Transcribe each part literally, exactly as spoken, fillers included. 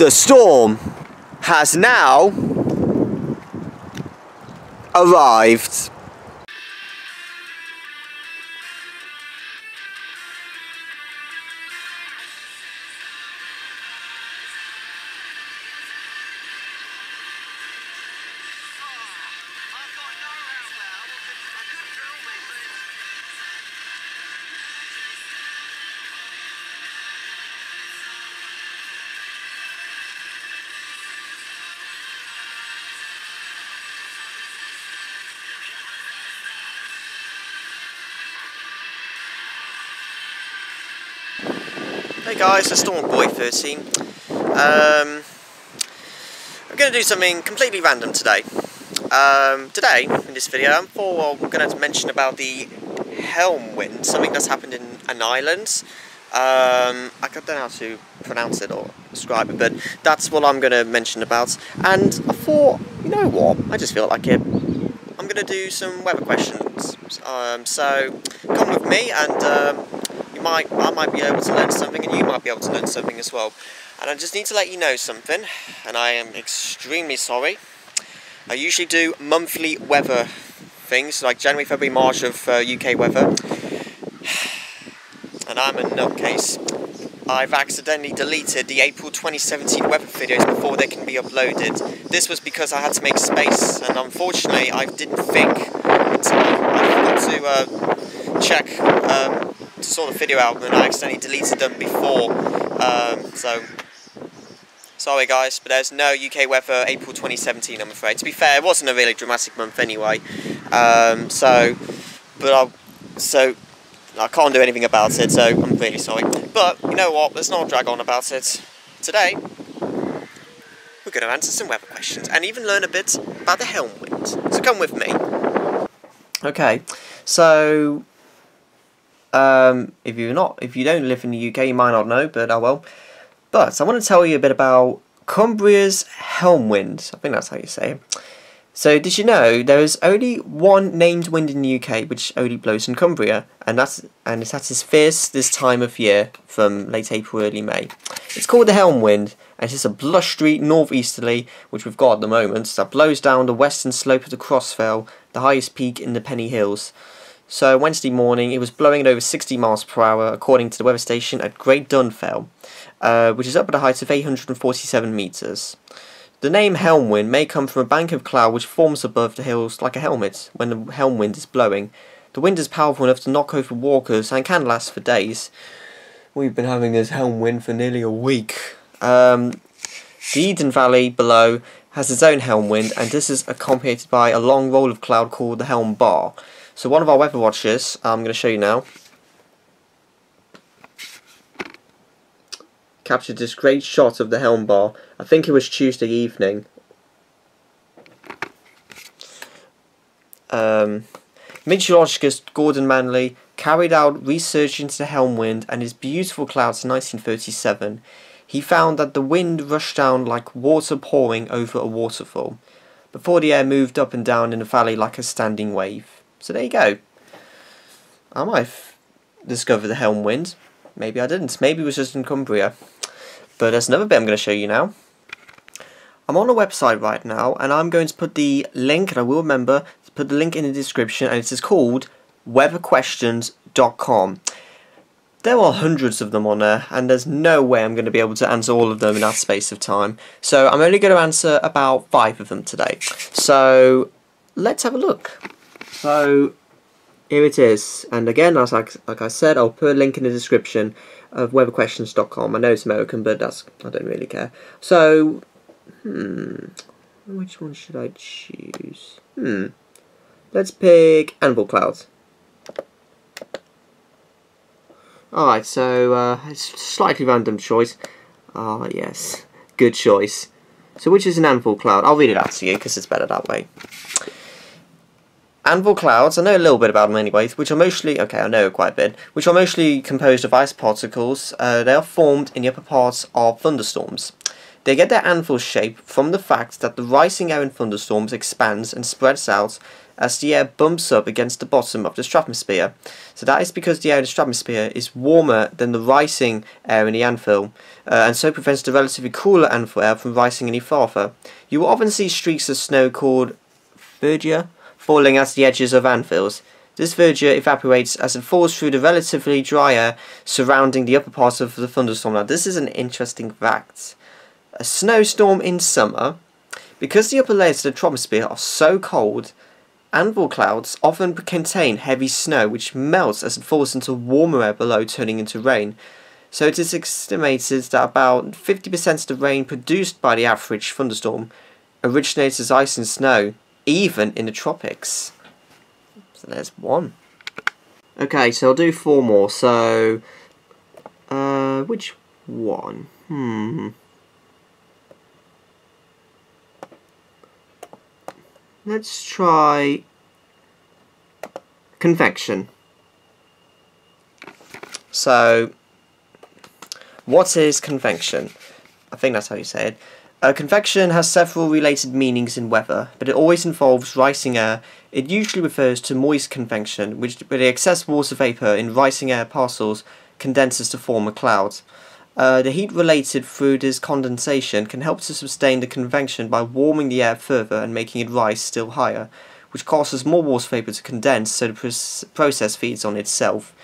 the storm has now arrived. Hey guys, it's Stormrockboy thirteen. Um, I'm going to do something completely random today. Um, today, in this video, I'm, for, I'm going to mention about the Helm Wind, something that's happened in an island. Um, I don't know how to pronounce it or describe it, but that's what I'm going to mention about. And I thought, you know what, I just feel like it. I'm going to do some weather questions. Um, so, come with me and... Um, Might, I might be able to learn something, and you might be able to learn something as well. And I just need to let you know something, and I am extremely sorry. I usually do monthly weather things, like January, February, March of uh, U K weather. And I'm a nutcase. I've accidentally deleted the April twenty seventeen weather videos before they can be uploaded. This was because I had to make space, and unfortunately I didn't think in time. I forgot to uh, check... Um, saw the video out and I accidentally deleted them before, um, so sorry guys, but there's no U K weather April twenty seventeen, I'm afraid. To be fair, it wasn't a really dramatic month anyway, um, so but I so I can't do anything about it, so I'm really sorry. But you know what, let's not drag on about it. Today we're going to answer some weather questions and even learn a bit about the Helm Wind, so come with me. Okay, so Um, if you're not, if you don't live in the U K, you might not know, but I will. But I want to tell you a bit about Cumbria's Helm Wind. I think that's how you say it. So, did you know there is only one named wind in the U K which only blows in Cumbria, and that's and it's at its fierce this time of year, from late April, early May. It's called the Helm Wind, and it's just a blustery northeasterly, which we've got at the moment, that blows down the western slope of the Cross Fell, the highest peak in the Pennine Hills. So Wednesday morning, it was blowing at over sixty miles per hour, according to the weather station at Great Dunfell, uh, which is up at a height of eight hundred forty-seven metres. The name Helm Wind may come from a bank of cloud which forms above the hills like a helmet when the Helm Wind is blowing. The wind is powerful enough to knock over walkers and can last for days. We've been having this Helm Wind for nearly a week. Um, the Eden Valley below has its own Helm Wind, and this is accompanied by a long roll of cloud called the Helm Bar. So one of our weather watchers, I'm going to show you now, captured this great shot of the Helm Bar. I think it was Tuesday evening. Um, meteorologist Gordon Manley carried out research into the Helm Wind and his beautiful clouds in nineteen thirty-seven. He found that the wind rushed down like water pouring over a waterfall, before the air moved up and down in the valley like a standing wave. So there you go. I might have discovered the Helm Wind. Maybe I didn't. Maybe it was just in Cumbria. But there's another bit I'm going to show you now. I'm on a website right now, and I'm going to put the link, and I will remember to put the link in the description, and it is called weather questions dot com. There are hundreds of them on there, and there's no way I'm going to be able to answer all of them in that space of time. So I'm only going to answer about five of them today. So let's have a look. So, here it is, and again, as I, like I said, I'll put a link in the description of weather questions dot com. I know it's American, but that's, I don't really care. So, hmm, which one should I choose? Hmm, let's pick Anvil Cloud. Alright, so, uh, it's a slightly random choice. Ah, oh, yes, good choice. So, which is an Anvil Cloud? I'll read it out to you, because it's better that way. Anvil clouds, I know a little bit about them anyway, which are mostly, okay I know quite a bit, which are mostly composed of ice particles. Uh, they are formed in the upper parts of thunderstorms. They get their anvil shape from the fact that the rising air in thunderstorms expands and spreads out as the air bumps up against the bottom of the stratosphere. So that is because the air in the stratosphere is warmer than the rising air in the Anvil, uh, and so prevents the relatively cooler Anvil air from rising any farther. You will often see streaks of snow called virga falling at the edges of Anvils. This virga evaporates as it falls through the relatively dry air surrounding the upper part of the thunderstorm. Now this is an interesting fact. A snowstorm in summer, because the upper layers of the troposphere are so cold, Anvil clouds often contain heavy snow which melts as it falls into warmer air below, turning into rain. So it is estimated that about fifty percent of the rain produced by the average thunderstorm originates as ice and snow, even in the tropics. So there's one. Okay, so I'll do four more. So, uh, which one? Hmm. Let's try convection. So, what is convection? I think that's how you say it. Uh, convection has several related meanings in weather, but it always involves rising air. It usually refers to moist convection, which, where the excess water vapour in rising air parcels condenses to form a cloud. Uh, the heat related through this condensation can help to sustain the convection by warming the air further and making it rise still higher, which causes more water vapour to condense, so the pr- process feeds on itself.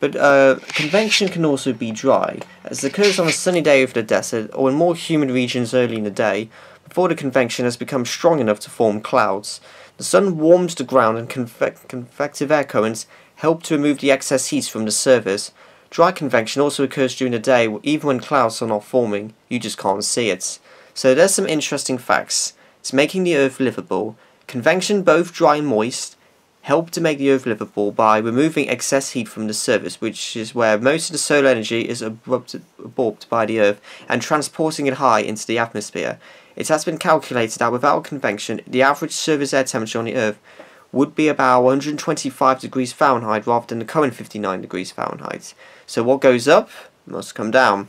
But uh, convection can also be dry, as it occurs on a sunny day over the desert or in more humid regions early in the day, before the convection has become strong enough to form clouds. The sun warms the ground and conve- convective air currents help to remove the excess heat from the surface. Dry convection also occurs during the day, even when clouds are not forming, you just can't see it. So there's some interesting facts. It's making the earth livable. Convection, both dry and moist, help to make the earth livable by removing excess heat from the surface, which is where most of the solar energy is absorbed by the earth, and transporting it high into the atmosphere. It has been calculated that without convection, the average surface air temperature on the earth would be about one hundred twenty-five degrees Fahrenheit rather than the current fifty-nine degrees Fahrenheit. So what goes up must come down.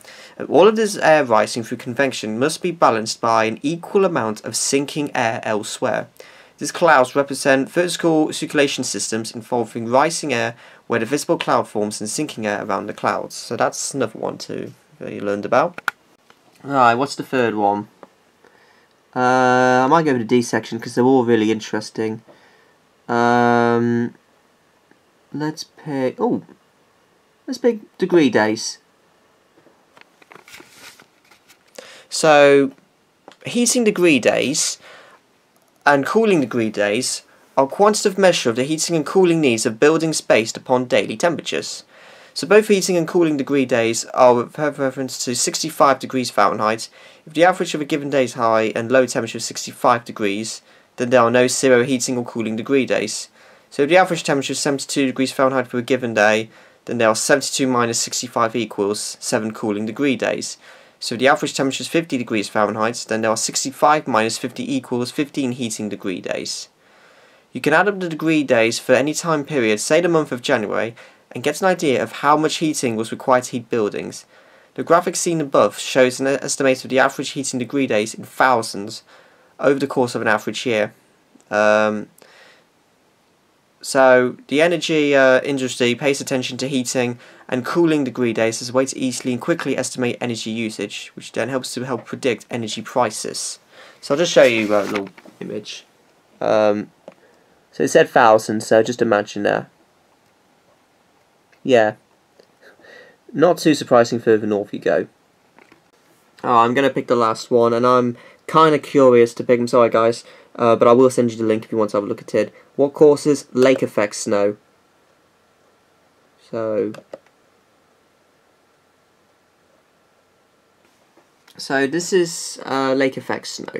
All of this air rising through convection must be balanced by an equal amount of sinking air elsewhere. These clouds represent vertical circulation systems involving rising air where the visible cloud forms and sinking air around the clouds. So that's another one too that you learned about. Alright, what's the third one? Uh, I might go to the D section because they're all really interesting. Um, let's pick, oh, let's pick degree days. So, heating degree days and cooling degree days are quantitative measure of the heating and cooling needs of buildings based upon daily temperatures. So both heating and cooling degree days are with reference to sixty-five degrees Fahrenheit. If the average of a given day's high and low temperature is sixty-five degrees, then there are no zero heating or cooling degree days. So if the average temperature is seventy-two degrees Fahrenheit for a given day, then there are seventy-two minus sixty-five equals seven cooling degree days. So if the average temperature is fifty degrees Fahrenheit, then there are sixty-five minus fifty equals fifteen heating degree days. You can add up the degree days for any time period, say the month of January, and get an idea of how much heating was required to heat buildings. The graphic seen above shows an estimate of the average heating degree days in thousands, over the course of an average year. Um, so the energy uh, industry pays attention to heating and cooling degree days as a way to easily and quickly estimate energy usage, which then helps to help predict energy prices. So I'll just show you a little image. Um, so it said thousands, so just imagine that. Yeah. Not too surprising further north you go. Oh, I'm going to pick the last one, and I'm kind of curious to pick them, sorry guys, uh, but I will send you the link if you want to have a look at it. What causes lake effect snow? So, so this is uh, lake effect snow.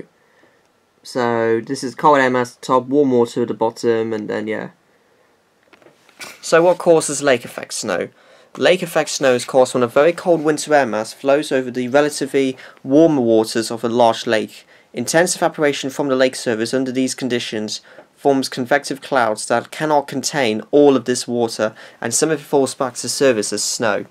So this is cold air mass at the top, warm water at the bottom, and then yeah. So what causes lake effect snow? Lake effect snow is caused when a very cold winter air mass flows over the relatively warmer waters of a large lake. Intense evaporation from the lake surface under these conditions forms convective clouds that cannot contain all of this water, and some of it falls back to the surface as snow.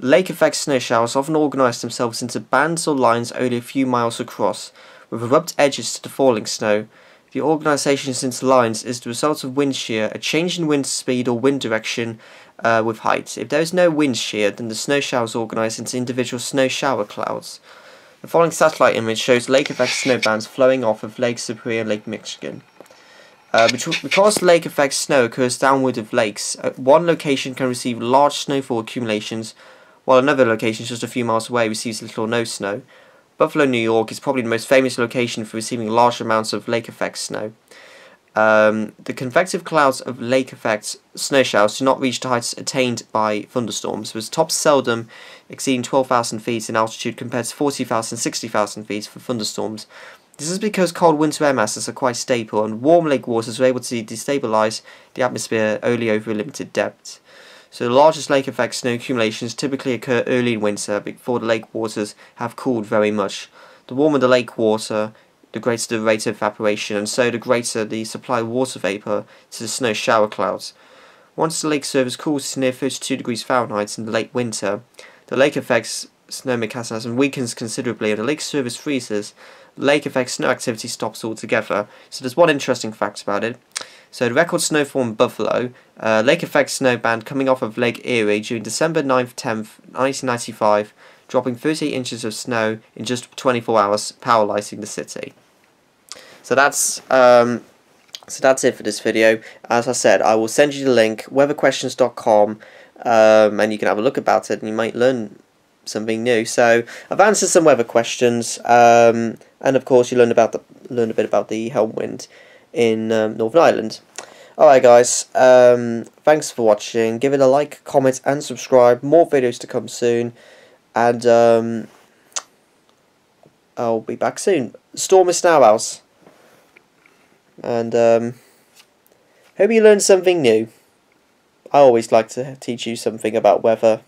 Lake effect snow showers often organise themselves into bands or lines only a few miles across, with abrupt edges to the falling snow. The organisation since lines is the result of wind shear, a change in wind speed or wind direction uh, with height. If there is no wind shear, then the snow shower is organised into individual snow shower clouds. The following satellite image shows lake effect snowbands flowing off of Lake Superior and Lake Michigan. Uh, because lake effect snow occurs downward of lakes, one location can receive large snowfall accumulations, while another location just a few miles away receives little or no snow. Buffalo, New York is probably the most famous location for receiving large amounts of lake effect snow. Um, the convective clouds of lake effect snow showers do not reach the heights attained by thunderstorms, with tops seldom exceeding twelve thousand feet in altitude compared to forty thousand, sixty thousand feet for thunderstorms. This is because cold winter air masses are quite stable, and warm lake waters are able to destabilize the atmosphere only over a limited depth. So the largest lake effect snow accumulations typically occur early in winter before the lake waters have cooled very much. The warmer the lake water, the greater the rate of evaporation, and so the greater the supply of water vapour to the snow shower clouds. Once the lake surface cools to near thirty-two degrees Fahrenheit in the late winter, the lake effect snow microcosm weakens considerably and the lake surface freezes. Lake effect snow activity stops altogether. So there's one interesting fact about it. So the record snowfall in Buffalo, uh, lake effect snowband coming off of Lake Erie during December ninth tenth nineteen ninety-five, dropping thirty-eight inches of snow in just twenty-four hours, paralysing the city. So that's um, so that's it for this video. As I said, I will send you the link, weather questions dot com, um, and you can have a look about it, and you might learn something new. So I've answered some weather questions, um, and of course you learn about the learn a bit about the Helm Wind in um, Northern Ireland. Alright guys, um, thanks for watching. Give it a like, comment and subscribe. More videos to come soon, and um, I'll be back soon. Storm is now out, and um, hope you learned something new. I always like to teach you something about weather.